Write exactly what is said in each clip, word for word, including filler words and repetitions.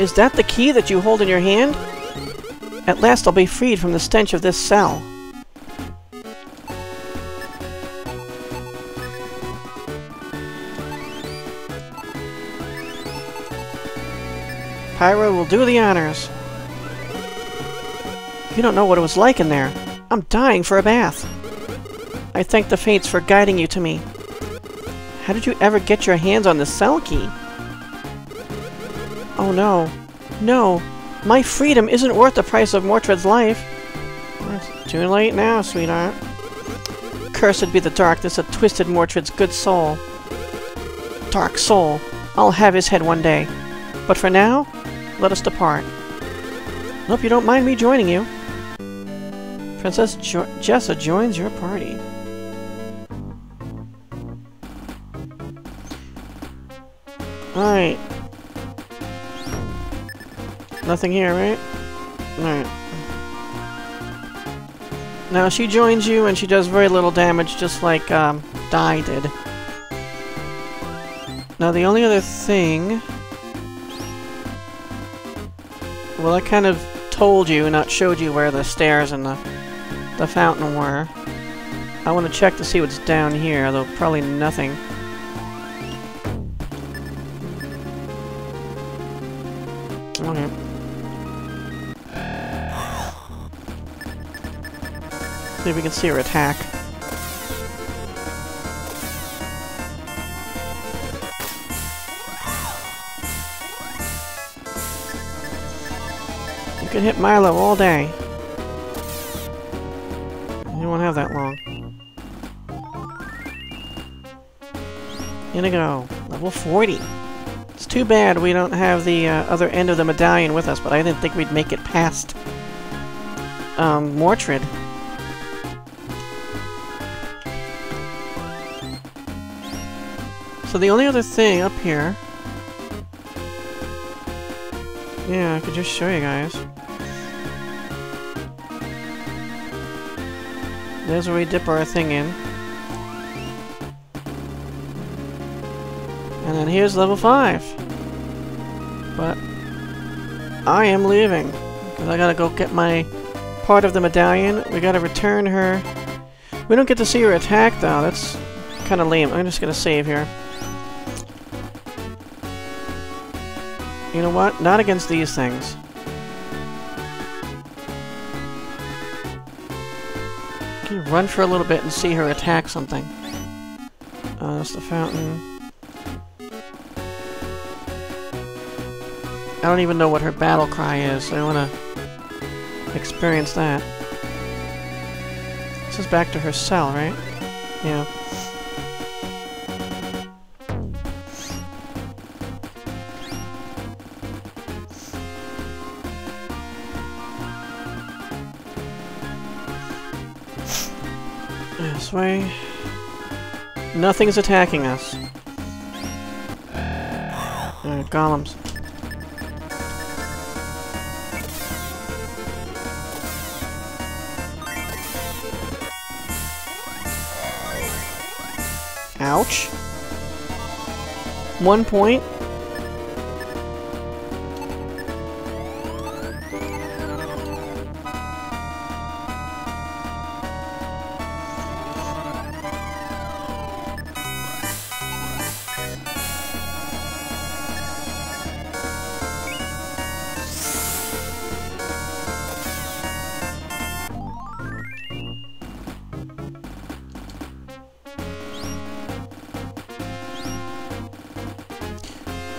Is that the key that you hold in your hand? At last I'll be freed from the stench of this cell. Pyra will do the honors. You don't know what it was like in there. I'm dying for a bath. I thank the fates for guiding you to me. How did you ever get your hands on the cell key? Oh no. No. My freedom isn't worth the price of Mortred's life. It's too late now, sweetheart. Cursed be the darkness that twisted Mortred's good soul. Dark Sol. I'll have his head one day. But for now, let us depart. I hope you don't mind me joining you. Princess jo- Jessa joins your party. Alright. Nothing here, right? Alright. Now she joins you and she does very little damage, just like um, Dai did. Now the only other thing... Well, I kind of told you, not showed you where the stairs and the, the fountain were. I want to check to see what's down here, though probably nothing. Okay. See if we can see her attack. You can hit Milo all day. You won't have that long. Inigo, level forty. It's too bad we don't have the uh, other end of the medallion with us, but I didn't think we'd make it past um, Mortred. So the only other thing up here... Yeah, I could just show you guys. There's where we dip our thing in. And then here's level five. But I am leaving, because I gotta go get my part of the medallion. We gotta return her. We don't get to see her attack though, that's kinda lame. I'm just gonna save here. You know what? Not against these things. Can you run for a little bit and see her attack something? Oh, that's the fountain. I don't even know what her battle cry is, so I want to experience that. This is back to her cell, right? Yeah. This way. Nothing's attacking us. Alright, golems. Ouch. One point.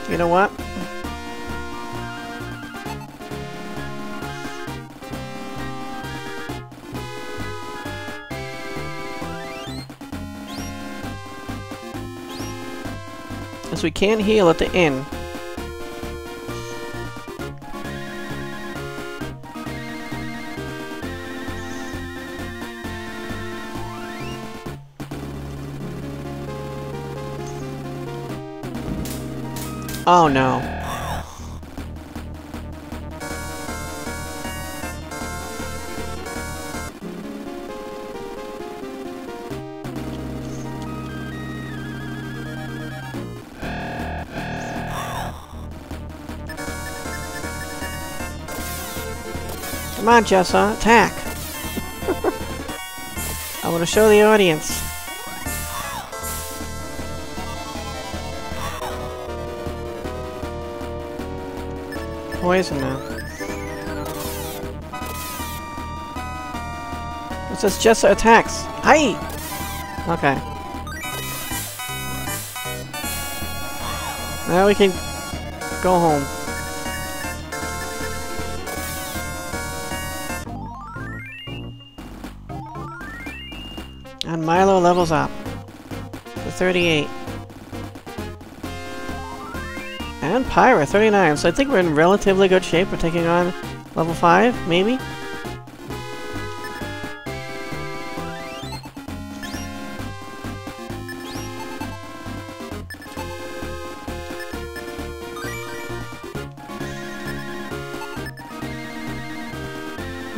You know what? As we can't heal at the inn. Oh no. Come on, Jessa, attack! I want to show the audience. Poison now. It says Jessa attacks. Hi! Okay. Now we can go home. And Milo levels up to thirty-eight. And Pyra, thirty-nine, so I think we're in relatively good shape. We're taking on level five, maybe?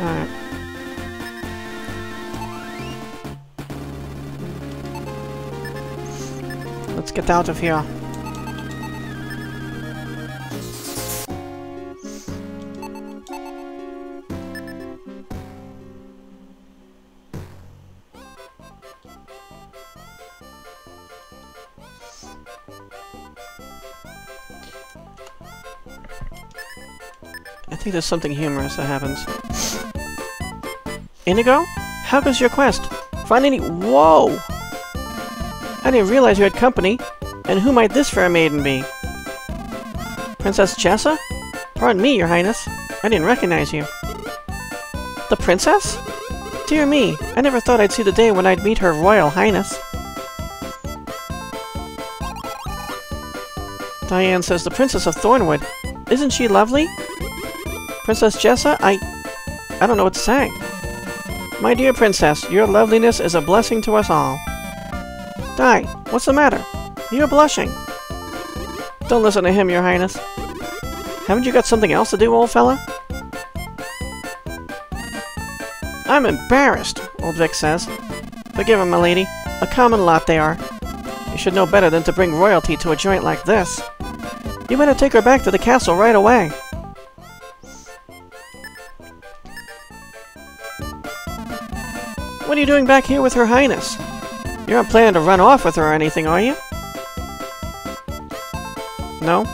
Alright. Let's get out of here. I think there's something humorous that happens. Inigo? How goes your quest? Find any- Whoa! I didn't realize you had company. And who might this fair maiden be? Princess Jessa? Pardon me, your highness. I didn't recognize you. The princess? Dear me, I never thought I'd see the day when I'd meet her royal highness. Diane says the princess of Thornwood. Isn't she lovely? Princess Jessa, I... I don't know what to say. My dear princess, your loveliness is a blessing to us all. Dai, what's the matter? You're blushing. Don't listen to him, your highness. Haven't you got something else to do, old fella? I'm embarrassed, old Vic says. Forgive him, my lady. A common lot they are. You should know better than to bring royalty to a joint like this. You better take her back to the castle right away. What are you doing back here with her highness? You aren't planning to run off with her or anything, are you? No?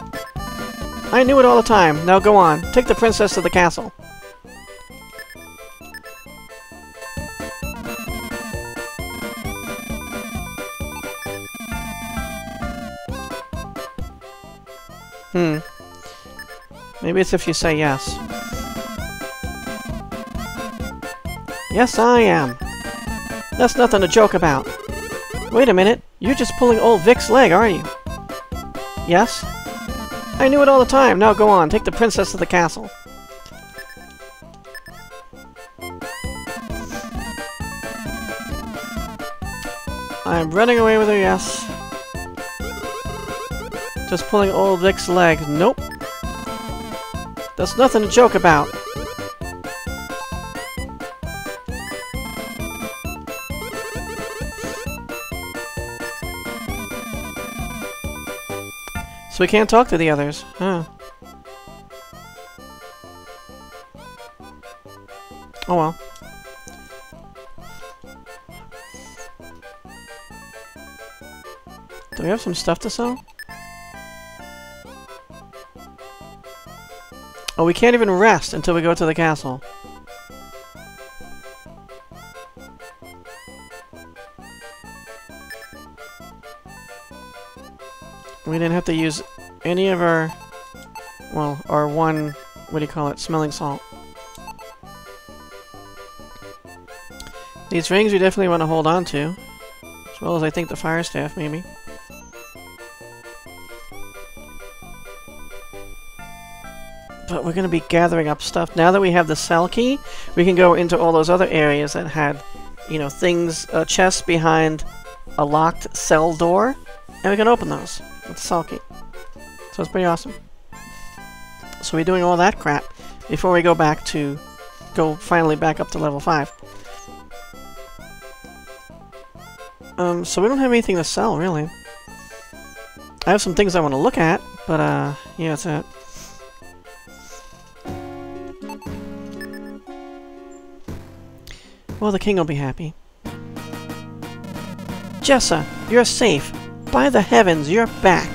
I knew it all the time. Now go on. Take the princess to the castle. Hmm. Maybe it's if you say yes. Yes, I am. That's nothing to joke about. Wait a minute, you're just pulling old Vic's leg, aren't you? Yes? I knew it all the time. Now go on, take the princess to the castle. I'm running away with her, yes. Just pulling old Vic's leg. Nope. That's nothing to joke about. So we can't talk to the others, huh? Oh well. Do we have some stuff to sell? Oh, we can't even rest until we go to the castle. We didn't have to use any of our, well, our one, what do you call it, smelling salt. These rings we definitely want to hold on to, as well as I think the fire staff, maybe. But we're going to be gathering up stuff. Now that we have the cell key, we can go into all those other areas that had, you know, things, uh, chests behind a locked cell door, and we can open those. It's sulky. So it's pretty awesome. So we're doing all that crap before we go back to... go finally back up to level five. Um, so we don't have anything to sell, really. I have some things I want to look at, but uh... yeah, that's it. Well, the king will be happy. Jessa, you're safe. By the heavens, you're back.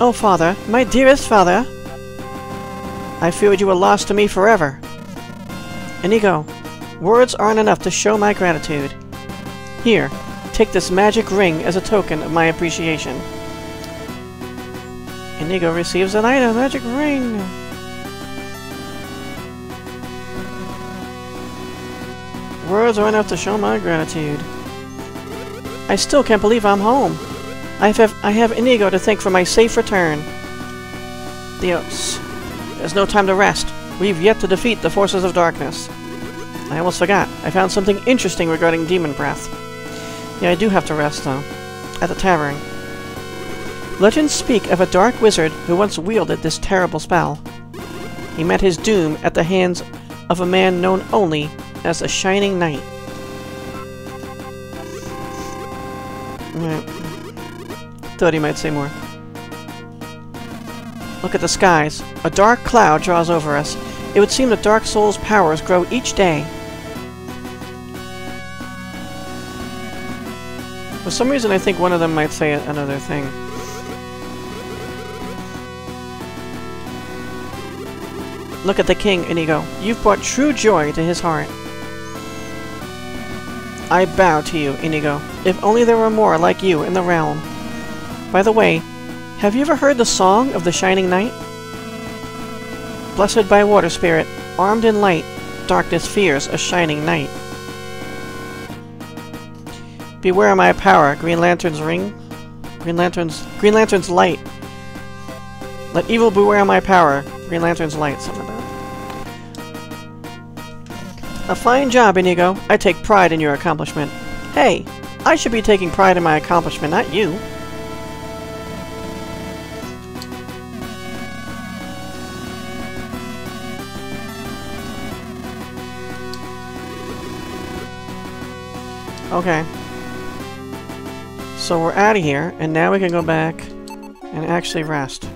Oh, father, my dearest father. I feared you were lost to me forever. Inigo, words aren't enough to show my gratitude. Here, take this magic ring as a token of my appreciation. Inigo receives an item, magic ring. Words aren't enough to show my gratitude. I still can't believe I'm home. I have I have Inigo to thank for my safe return. Theos, there's no time to rest. We've yet to defeat the forces of darkness. I almost forgot. I found something interesting regarding demon breath. Yeah, I do have to rest though. At the tavern. Legends speak of a dark wizard who once wielded this terrible spell. He met his doom at the hands of a man known only as the Shining Knight. Right. Thought he might say more. Look at the skies. A dark cloud draws over us. It would seem that Dark Sol's powers grow each day. For some reason, I think one of them might say another thing. Look at the king, Inigo. You've brought true joy to his heart. I bow to you, Inigo. If only there were more like you in the realm. By the way, have you ever heard the song of the Shining Knight? Blessed by Water Spirit, armed in light, darkness fears a shining knight. Beware my power, Green Lantern's ring. Green Lantern's... Green Lantern's light. Let evil beware my power, Green Lantern's light, something like that. A fine job, Inigo. I take pride in your accomplishment. Hey, I should be taking pride in my accomplishment, not you. Okay. So we're out of here, and now we can go back and actually rest.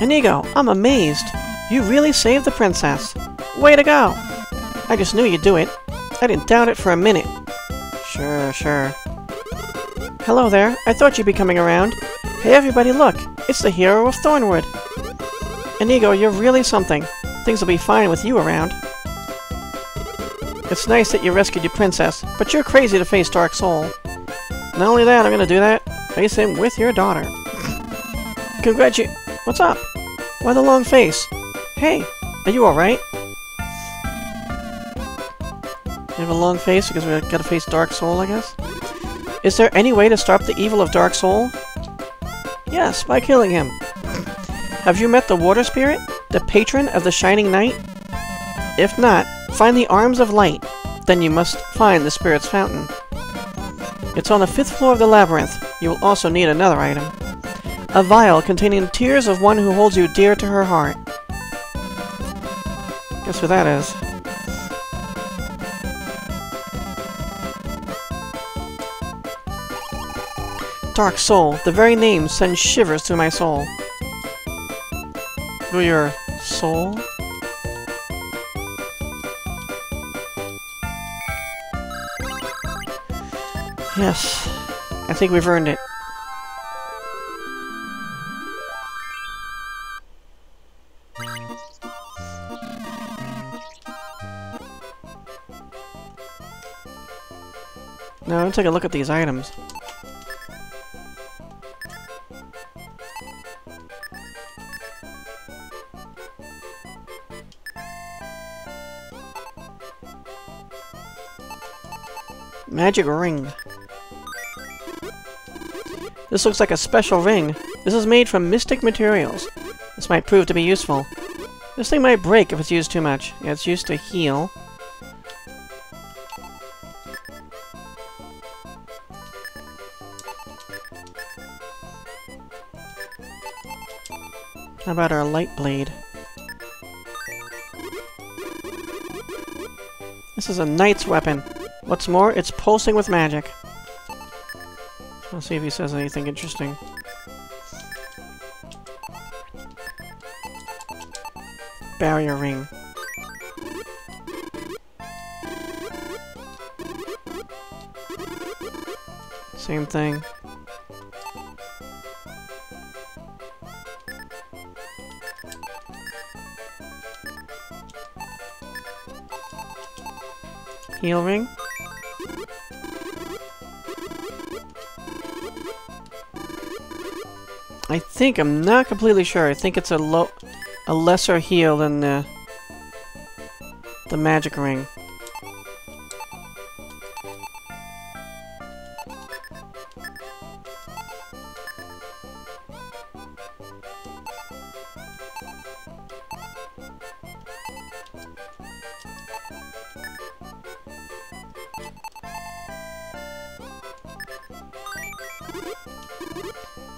Inigo, I'm amazed. You really saved the princess. Way to go! I just knew you'd do it. I didn't doubt it for a minute. Sure, sure. Hello there. I thought you'd be coming around. Hey everybody, look! It's the hero of Thornwood! Inigo, you're really something. Things will be fine with you around. It's nice that you rescued your princess, but you're crazy to face Dark Sol. Not only that, I'm gonna do that. Face him with your daughter. Congratu- What's up? Why the long face? Hey, are you alright? You have a long face because we gotta face Dark Sol, I guess? Is there any way to stop the evil of Dark Sol? Yes, by killing him. Have you met the Water Spirit? The patron of the Shining Knight? If not, find the Arms of Light. Then you must find the Spirit's Fountain. It's on the fifth floor of the Labyrinth. You will also need another item. A vial containing tears of one who holds you dear to her heart. Guess who that is. Dark Sol, the very name sends shivers through my soul. Through your soul? Yes, I think we've earned it. Now, let's take a look at these items. Magic ring. This looks like a special ring. This is made from mystic materials. This might prove to be useful. This thing might break if it's used too much. Yeah, it's used to heal. How about our light blade? This is a knight's weapon. What's more, it's pulsing with magic. Let's see if he says anything interesting. Barrier ring. Same thing. Heal ring. I think, I'm not completely sure. I think it's a low, a lesser heal than the the magic ring.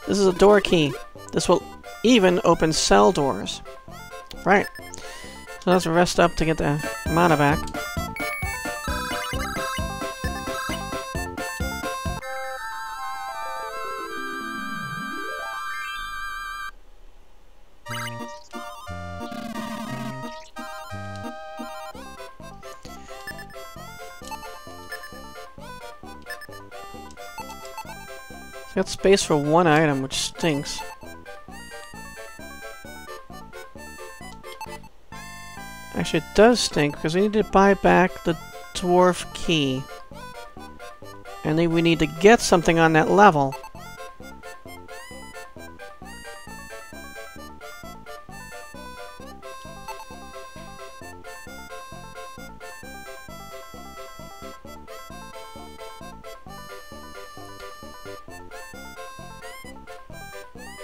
This is a door key. This will even open cell doors. Right. So let's rest up to get the mana back. Got space for one item, which stinks. Actually, it does stink, because we need to buy back the Dwarf Key. And then we need to get something on that level.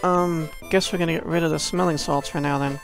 Um, guess we're gonna get rid of the smelling salts for now, then.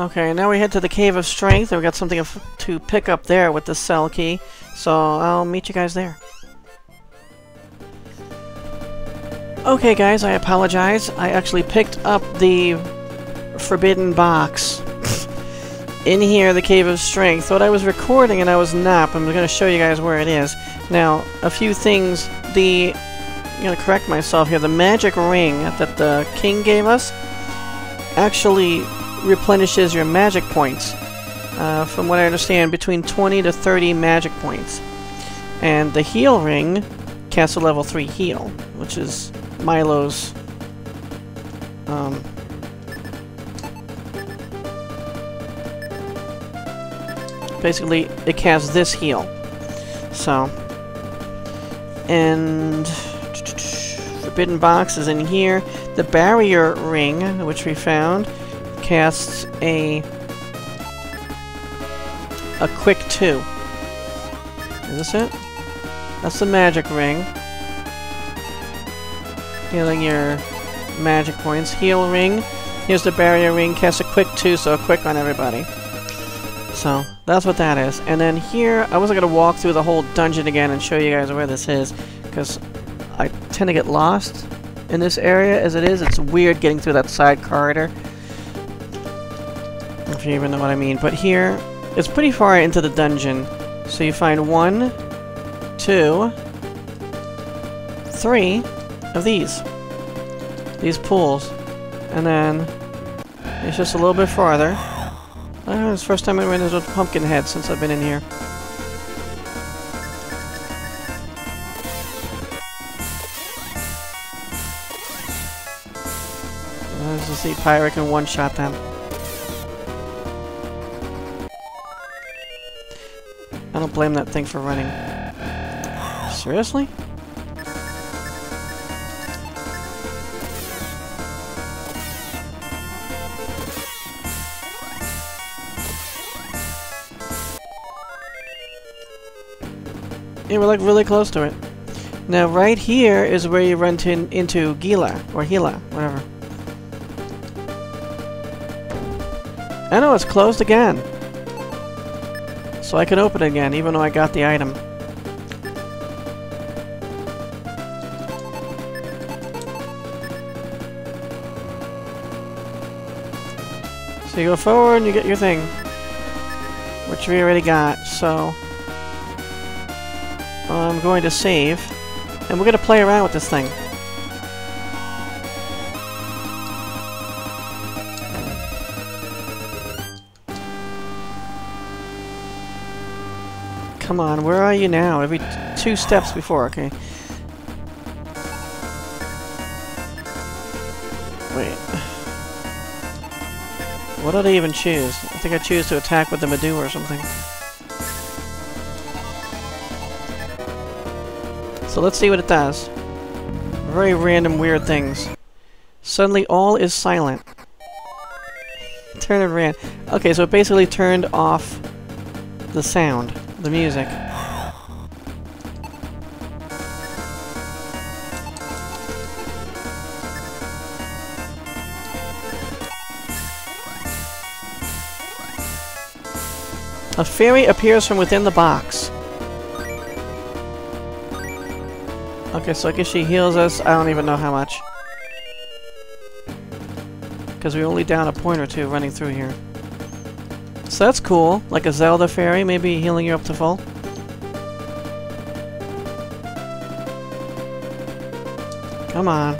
Okay, now we head to the Cave of Strength, and we got something to pick up there with the Cell Key, so I'll meet you guys there. Okay guys, I apologize. I actually picked up the Forbidden Box in here, the Cave of Strength. Thought I was recording and I was not, but I'm going to show you guys where it is. Now, a few things, the... I'm going to correct myself here. The magic ring that the king gave us actually replenishes your magic points. Uh, from what I understand, between twenty to thirty magic points. And the heal ring casts a level three heal, which is Milo's um, basically it casts this heal. So, and Forbidden Box is in here. The barrier ring, which we found, casts a a quick two. Is this it? That's the magic ring. Healing your magic points. Heal ring. Here's the barrier ring. Casts a quick two, so a quick on everybody. So that's what that is. And then here, I wasn't gonna walk through the whole dungeon again and show you guys where this is, because I tend to get lost in this area as it is. It's weird getting through that side corridor, if you even know what I mean. But here, it's pretty far into the dungeon. So you find one, two, three of these. These pools. And then, it's just a little bit farther. I don't know, it's the first time I ran into a pumpkin head since I've been in here. Let's just see, Pyra can one-shot them. I don't blame that thing for running. Seriously? And we're like really close to it. Now right here is where you run to, into Gila or Gila, whatever. I know it's closed again. So I can open it again, even though I got the item. So you go forward and you get your thing. Which we already got, so... I'm going to save. And we're going to play around with this thing. Come on, where are you now? Every t two steps before, okay. Wait. What did I even choose? I think I choose to attack with the Medu or something. So let's see what it does. Very random, weird things. Suddenly all is silent. Turn it ran. Okay, so it basically turned off the sound. The music. A fairy appears from within the box. Okay, so I guess she heals us. I don't even know how much. Because we're only down a point or two running through here. So that's cool, like a Zelda fairy, maybe healing you up to full. Come on.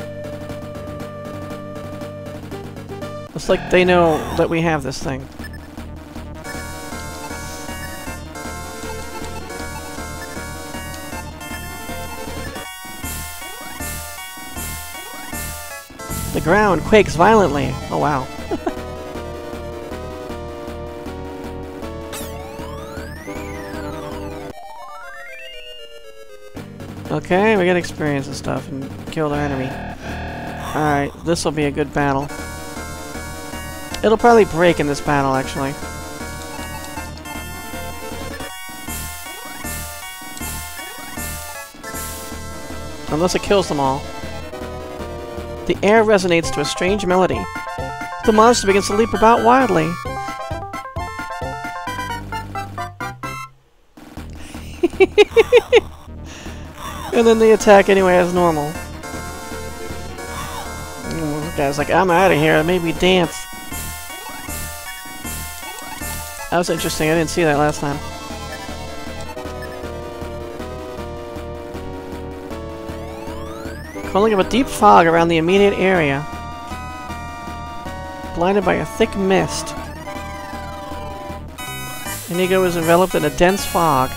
It's like they know that we have this thing. The ground quakes violently. Oh wow. Okay, we got experience and stuff and killed our enemy. Alright, this'll be a good battle. It'll probably break in this battle, actually. Unless it kills them all. The air resonates to a strange melody. The monster begins to leap about wildly. And then they attack anyway as normal. Mm, the guy's like, I'm out of here, made me dance. That was interesting, I didn't see that last time. Calling up a deep fog around the immediate area. Blinded by a thick mist. Inigo is enveloped in a dense fog.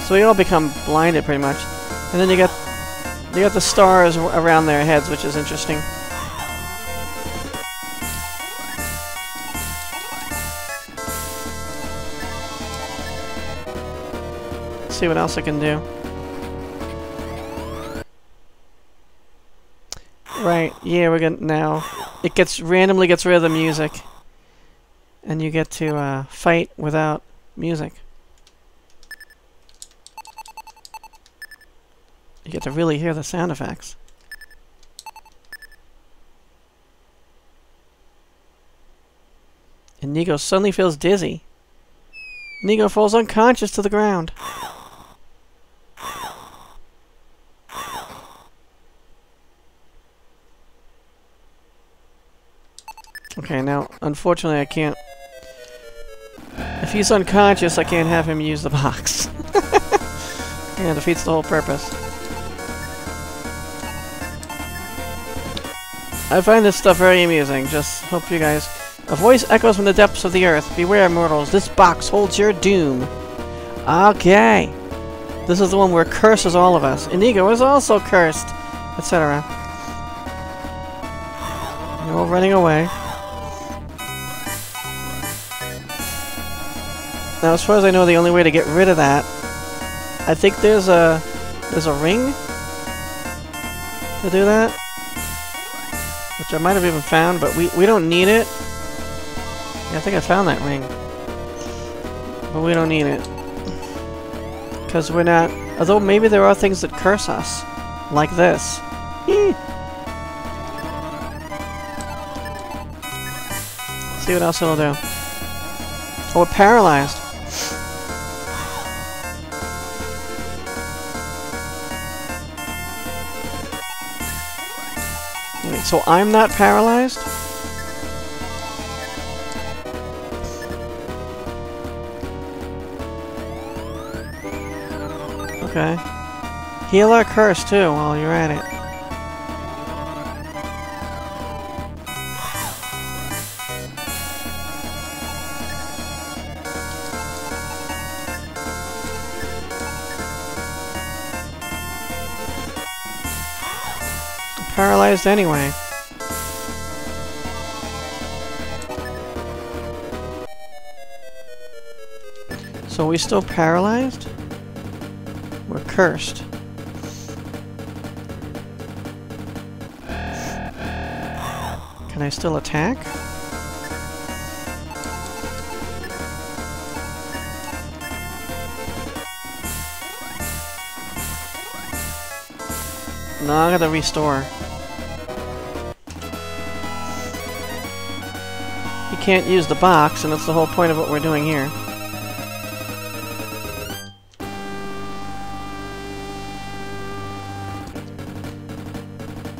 So we all become blinded pretty much. And then you got you got the stars around their heads, which is interesting. Let's see what else I can do. Right, yeah, we're gonna now. It gets randomly gets rid of the music, and you get to uh, fight without music. You get to really hear the sound effects. Inigo suddenly feels dizzy. Inigo falls unconscious to the ground. Okay, now, unfortunately I can't... If he's unconscious, I can't have him use the box. Yeah, it defeats the whole purpose. I find this stuff very amusing, just hope you guys... A voice echoes from the depths of the earth. Beware, mortals, this box holds your doom. Okay. This is the one where curses all of us. Inigo is also cursed, et cetera. You're all running away. Now, as far as I know, the only way to get rid of that... I think there's a... There's a ring? To do that? Which I might have even found, but we, we don't need it. Yeah, I think I found that ring. But we don't need it. Because we're not Although maybe there are things that curse us. Like this. See what else it'll do. Oh, we're paralyzed. Wait, so I'm not paralyzed? Okay. Heal our curse too while you're at it. Paralyzed anyway. So are we still paralyzed? We're cursed. Can I still attack? No, I gotta restore. You can't use the box, and that's the whole point of what we're doing here.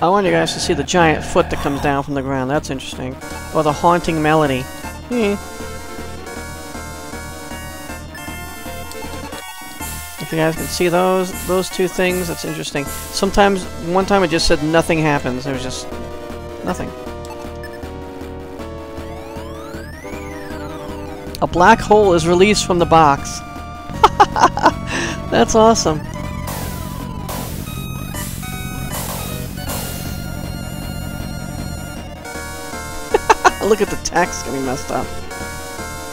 I want you guys to see the giant foot that comes down from the ground. That's interesting. Or the haunting melody. Hmm. If you guys can see those, those two things, that's interesting. Sometimes, one time it just said nothing happens. It was just nothing. A black hole is released from the box. That's awesome. Look at the text getting messed up.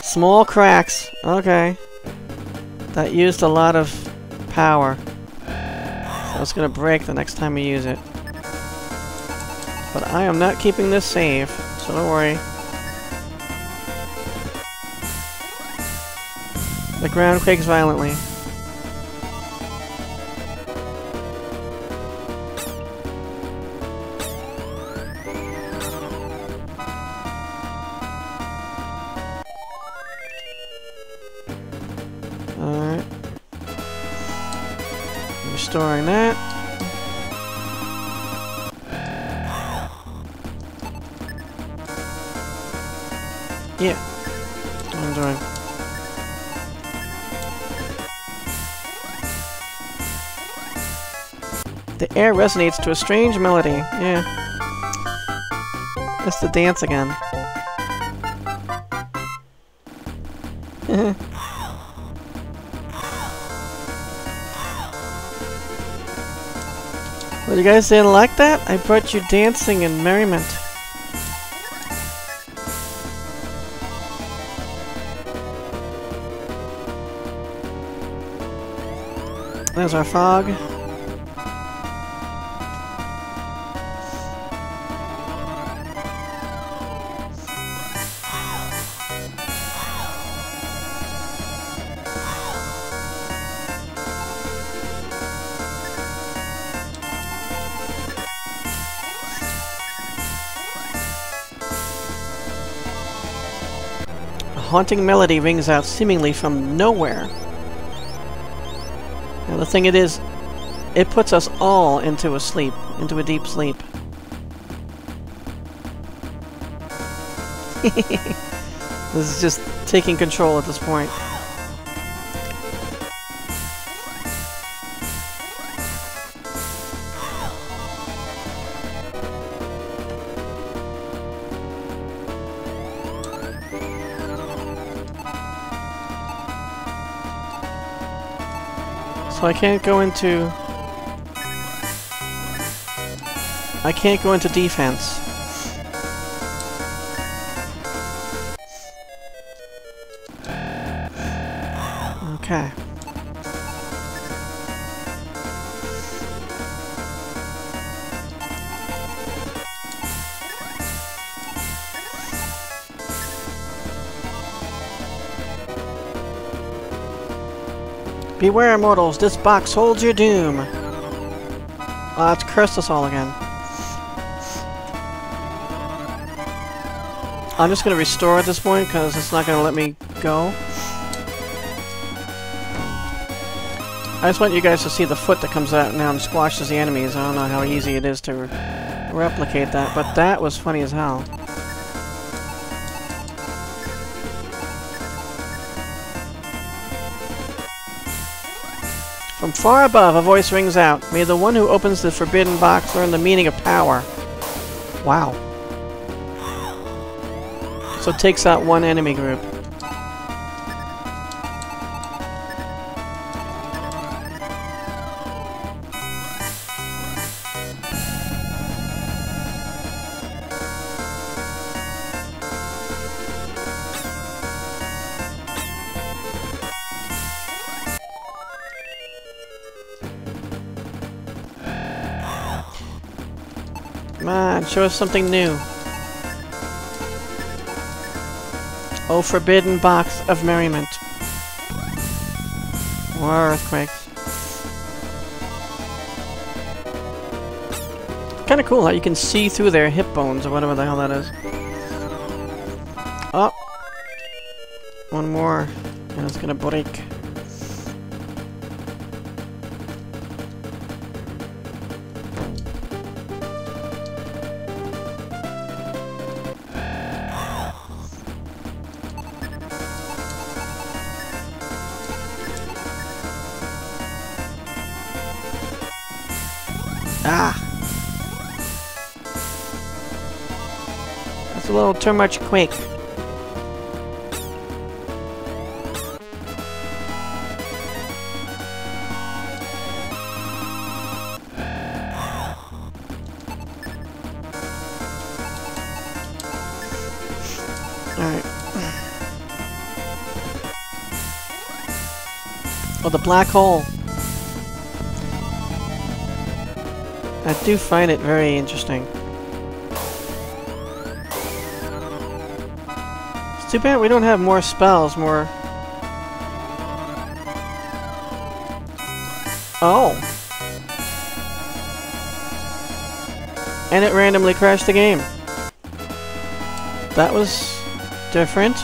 Small cracks. Okay. That used a lot of power. So it's gonna break the next time we use it. But I am not keeping this save, so don't worry. The ground quakes violently. Alright. Restoring that. Yeah. I'm doing. The air resonates to a strange melody. Yeah. It's the dance again. Well, you guys didn't like that? I brought you dancing and merriment. There's our fog. Haunting melody rings out seemingly from nowhere. Now the thing it is, it puts us all into a sleep, into a deep sleep. This is just taking control at this point. So I can't go into... I can't go into defense. Okay. Beware, mortals, this box holds your doom! Ah, uh, it's cursed us all again. I'm just gonna restore at this point, because it's not gonna let me go. I just want you guys to see the foot that comes out now and squashes the enemies. I don't know how easy it is to re replicate that, but that was funny as hell. From far above, a voice rings out. May the one who opens the forbidden box learn the meaning of power. Wow. So it takes out one enemy group. Come on, show us something new. Oh, forbidden box of merriment. More earthquakes. Kinda cool how you can see through their hip bones or whatever the hell that is. Oh! One more, and it's gonna break. Ah! That's a little too much quake. Alright. Oh, the black hole! I do find it very interesting. It's too bad we don't have more spells, more... Oh! And it randomly crashed the game. That was... different.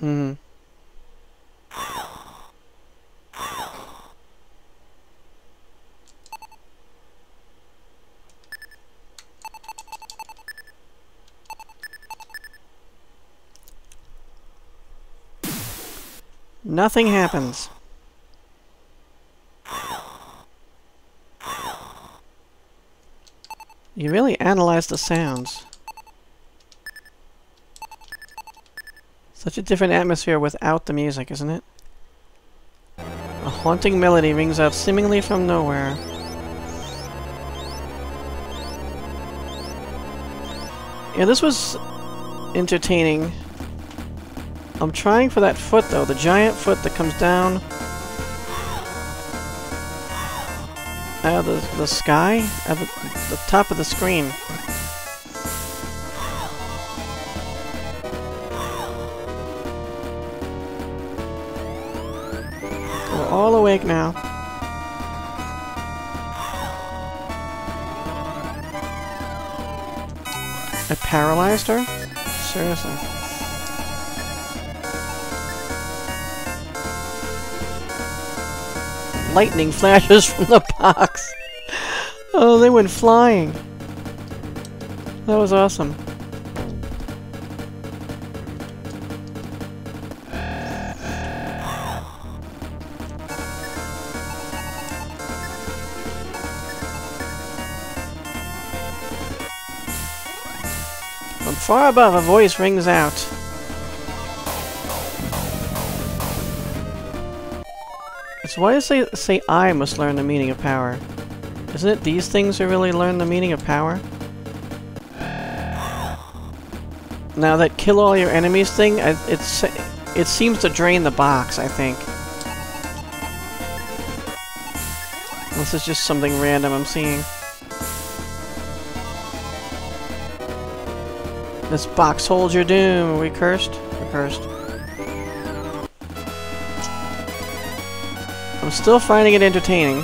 Hmm. Nothing happens. You really analyze the sounds. Such a different atmosphere without the music, isn't it? A haunting melody rings out seemingly from nowhere. Yeah, this was entertaining. I'm trying for that foot, though, the giant foot that comes down out of the, the sky, out of the, the top of the screen. All awake now. I paralyzed her? Seriously. Lightning flashes from the box. Oh, they went flying. That was awesome. Far above, a voice rings out. So why does it say, say I must learn the meaning of power? Isn't it these things who really learn the meaning of power? Now that kill all your enemies thing, I, it's, It seems to drain the box, I think. This is just something random I'm seeing. This box holds your doom. Are we cursed? We're cursed. I'm still finding it entertaining.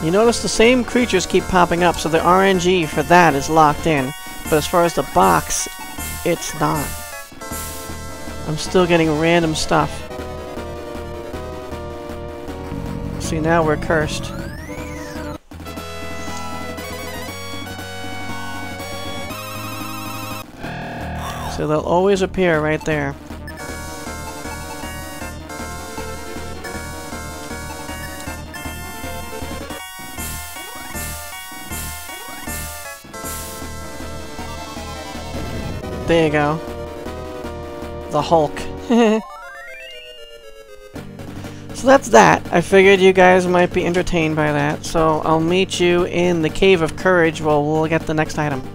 You notice the same creatures keep popping up, so the R N G for that is locked in. But as far as the box, it's not. I'm still getting random stuff. See, now we're cursed. So they'll always appear right there. There you go. The Hulk. So that's that. I figured you guys might be entertained by that, so I'll meet you in the Cave of Courage where we'll get the next item.